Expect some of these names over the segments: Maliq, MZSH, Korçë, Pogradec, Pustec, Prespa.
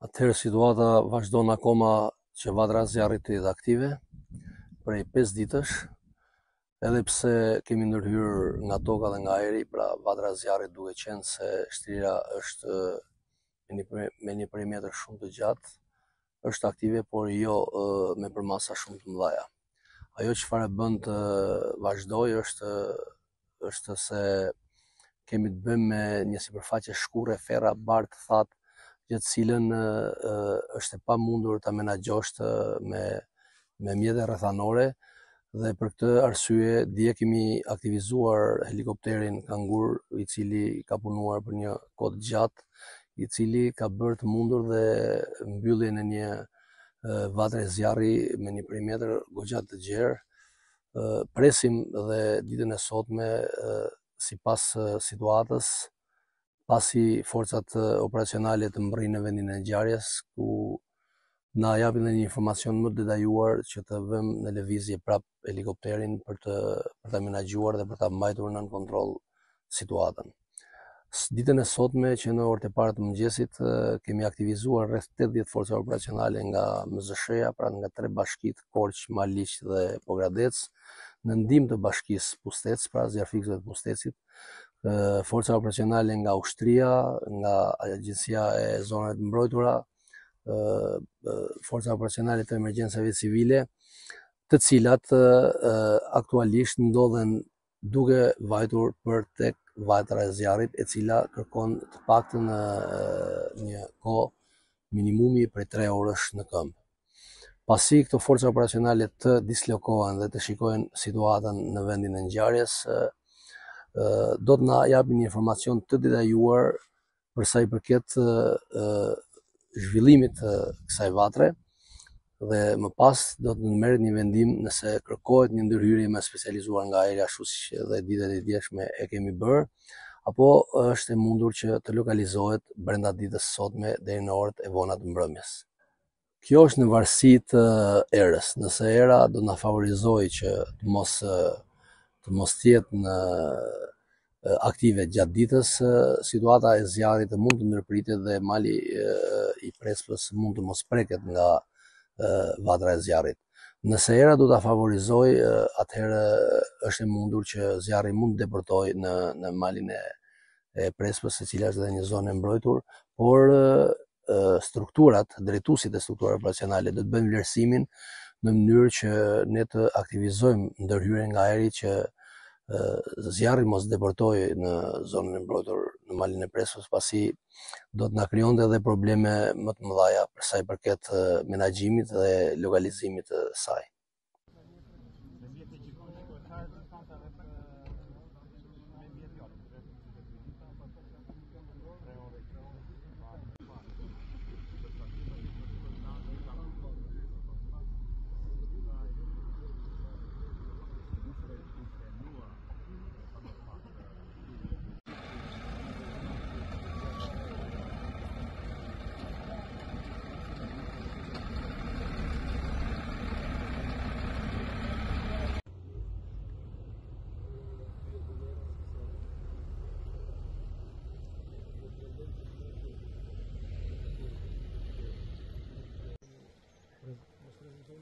Atëherë situata vazhdon akoma që vatra zjarrit është aktive prej 5 ditësh, edhe pse kemi ndërhyrë nga toka dhe nga ajri, pra vatra zjarrit duke qenë se shtrirja është me një perimetër shumë të gjatë, është aktive, por jo me përmasa shumë të mëdha. Ajo çfarë bën të vazhdoj është se kemi të bëjmë me një sipërfaqe shkurë, ferra, bartë, thatë, të cilën është e pamundur ta menaxhosh me mjete rrethanore, dhe për këtë arsye dje kemi aktivizuar helikopterin Kangur, i cili ka punuar për një kohë të gjatë, i cili ka bërë të mundur dhe mbylljen e një vatre zjarri me një perimetër goxha të gjerë. Presim dhe ditën e sotme, sipas situatës, pasi forcat operacionale të mbërrinë në vendin e ngjarjes, ku na japin dhe një informacion më të detajuar që të vëmë në lëvizje prap helikopterin për ta menaxhuar dhe për ta mbajtur nën kontroll situatën. Ditën e sotme që në orët e parë të mëngjesit kemi aktivizuar rreth 80 forca operacionale nga MZSH-ja, pra nga 3 bashkitë Korçë, Maliq dhe Pogradec, në ndihmë të bashkisë Pustec, pra zjarrfikësve të Pustecit, forca operacionale nga ushtria, nga Agjencia e Zonave të Mbrojtura, forca operacionale të emergjencave civile, të cilat aktualisht ndodhen duke vajtur për tek vatra e zjarrit, e cila kërkon të paktën një kohë minimumi prej 3 orësh në këmbë. Pasi këto forca operacionale të dislokohen dhe të shikojnë situatën në vendin e ngjarjes, do të na japin informacion të detajuar për sa i përket zhvillimit të kësaj vatre, dhe më pas do të merret një vendim nëse kërkohet një ndërhyrje më specializuar nga ajri, ashtu siç edhe ditët e djeshme e kemi bërë, apo është e mundur që të lokalizohet brenda ditës së sotme deri në orët e vona të mbrëmjes. Kjo është në varësi të erës. Nëse era do na favorizojë që të mos të jetë në aktive gjatë ditës, situata e zjarrit mund të ndërpritet dhe mali i Prespës mund të mos preket nga vatra e zjarrit. Nëse era do ta favorizoj, atëherë është e mundur që zjarri mund të depërtojë në malin e Prespës, e cila është edhe një zonë e mbrojtur, por drejtuesit e strukturave operacionale do të bëjnë vlerësimin në mënyrë që ne të aktivizojmë ndërhyrjen nga ajri që zjarri mos depërtojë në zonën e mbrojtur në malin e Prespës, pasi do të na krijonte edhe probleme më të mëdha për sa i përket menaxhimit dhe lokalizimit të saj.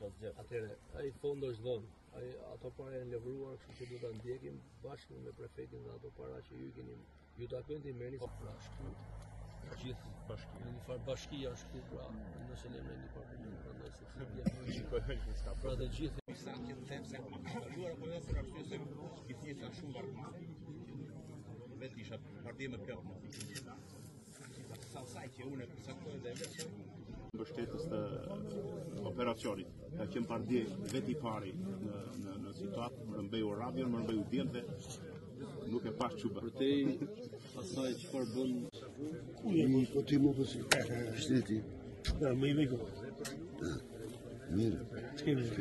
Atëherë, ai fondo është dhënë, ato para janë lëvruar, kështu që duhet ta ndjekim bashkë me prefektin dhe ato para që ju keni, ju takojnë të merrni para këtu. Gjithë bashkia, një farë bashkia është këtu, pra nëse ne merrni para prandaj se ti pra të gjithë sa kanë them se juara po vetë ka pse i thjesht është shumë normal. Vetë isha marrë me plot. Sa sa që unë saktoj dhe vetë mbështetës të operacionit. Ka qenë pardje veti pari në situatë, më rëmbeu radion, më rëmbeu djelve, nuk e pas çuba. Përtej asaj çfarë bën unë po ti më bësi. Shteti. Na më i vjen. Mirë. Çkemi të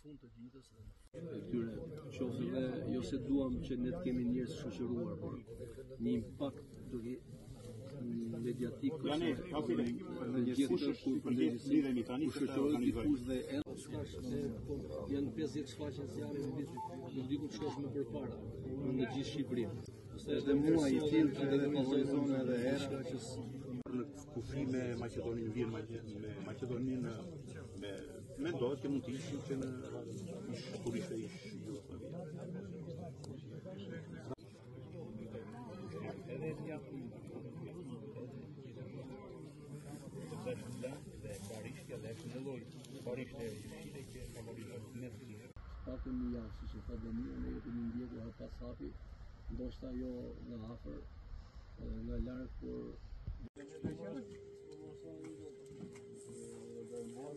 fund të ditës dhe qoftë edhe jo se duam që ne të kemi njerëz shoqëruar, por një impakt mediatik janë 50 shfaqje zjarre në vit, nuk di ku shkosh më përpara në gjithë Shqipërinë. Edhe muaj i tillë që do të vazhdojmë edhe herë që në kufi me Maqedoninë, vjen me Maqedoninë me do të mund të ishim që në turiste ish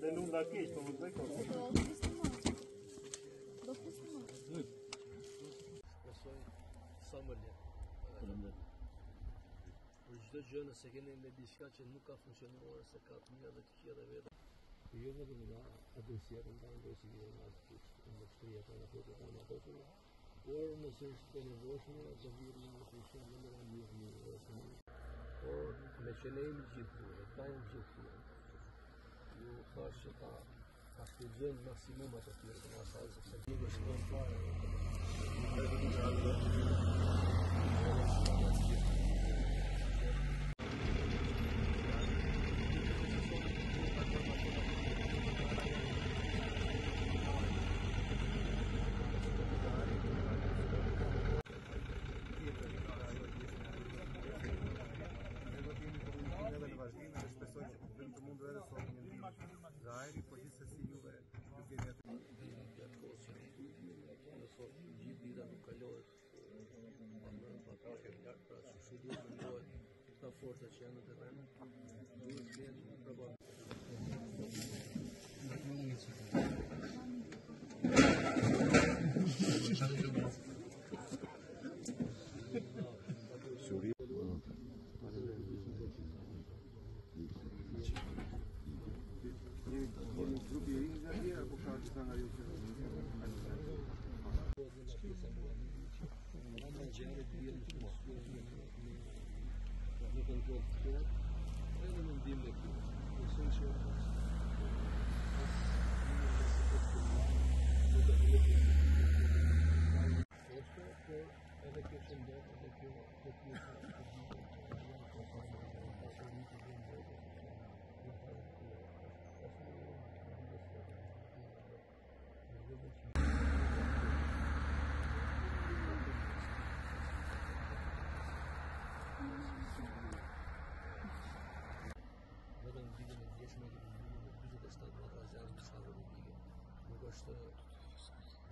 Dhe lunda keq, po më të dojko. Do flisë më. Besoj sa më le. Për çdo gjë nëse keni me diçka që nuk ka funksionuar, se ka të mira dhe të këqija dhe vetë. Jo vetëm nga adresja e ndërsimit të marrëdhënies, në shtëpi apo në hotel apo aty. Por nëse është e nevojshme, do vijmë në funksion më të mirë. Por me çelëim gjithmonë, tajmë gjithmonë. Ju thashë ta studiojnë maksimum ato të tjerë nga asaj, sepse djegë është në fare.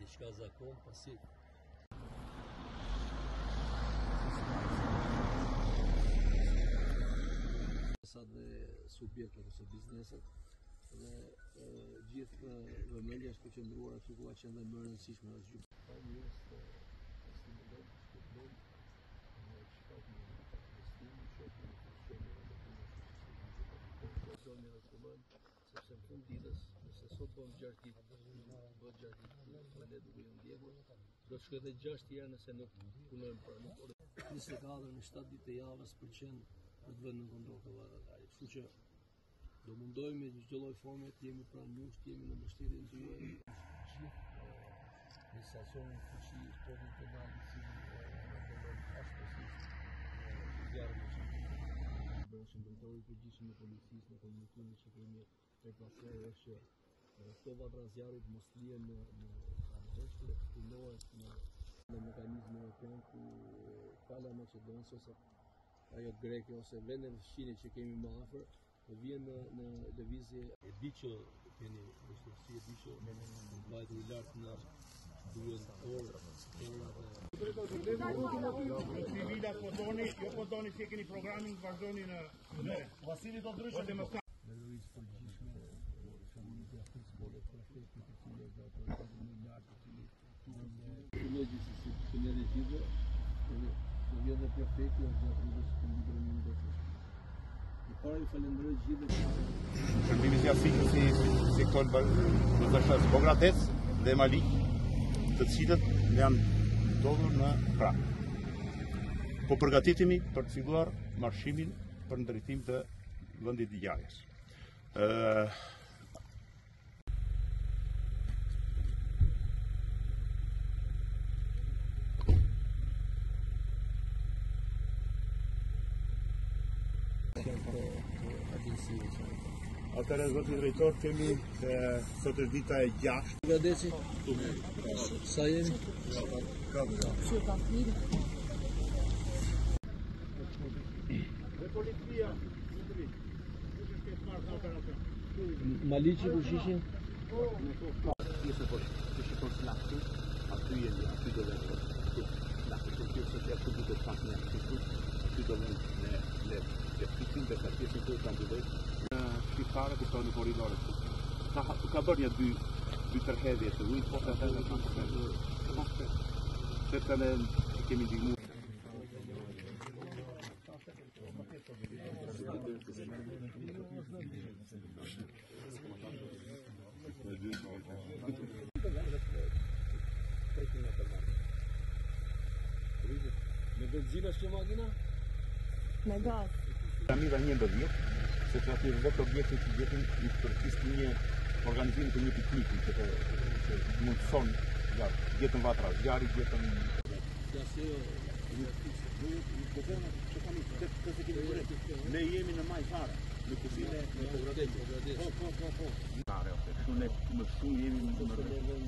Diçka zakon pasi sa dhe subjektet ose bizneset dhe gjithë vëmendja është përqendruar aty ku ka qenë më e rëndësishme asgjë. Do të shkojë 6 herë nëse nuk punojmë për në 24 në 7 ditë të javës për të vënë në kontroll të vallëtari. Kështu që do mundohemi në çdo lloj forme të jemi pranë jush, të jemi në mbështetjen tuaj. Në stacionin fuqi po të dalë si në mekanizmin evropian ku pala Maqedonisë ose ajo greke ose vendet fqinje që kemi më afër vjen në lëvizje. E di që keni vështirësi, e di që mbajtuni lart nga Shërbimi jashtësinë si sektor bashkëpunëtor Bogratec dhe Mali, të cilët janë ndodhur në Prag. Po përgatitemi për të filluar marshimin për ndërtimin të vendit të ngjarjes. Atëherë zoti drejtor, kemi sot është dita e 6. Gradeci. Sa jemi? 4. Policia, Maliçi ku ishin? Shqiptare ku tonë në koridorët. Ka bërë një dy tërhedhje të ujtë, po të tërhedhje të ujtë. Se të le kemi dignu. Me benzina shtë magina? Me gaz. Kamira një bërgjët. Se të aty vetë objektet që gjetin i përkisë një organizim të një pikniku që mundëson gjetën vatra, zjarri gjetën... Ne jemi në majfara, në kufine në Bogradecë. Po. Më shumë jemi në mërë.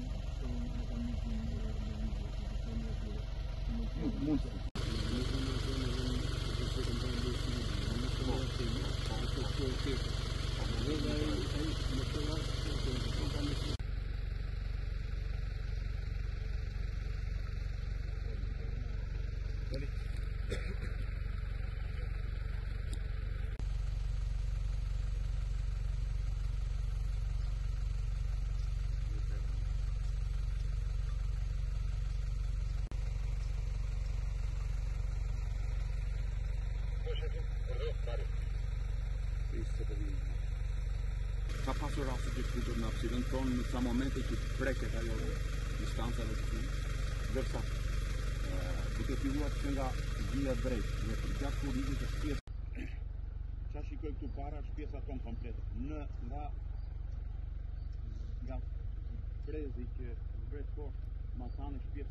Ka pasur rase që shkutur në apsidën tonë në sa momente që preket ajo distanca në shkutur, dërsa duke filluar që nga gjia drejt, në përgjat kurrizit të shpjesë. Qa shikoj këtu para shpjesa tonë kompletë, nga prezi që vret poshtë, masane shpjesë.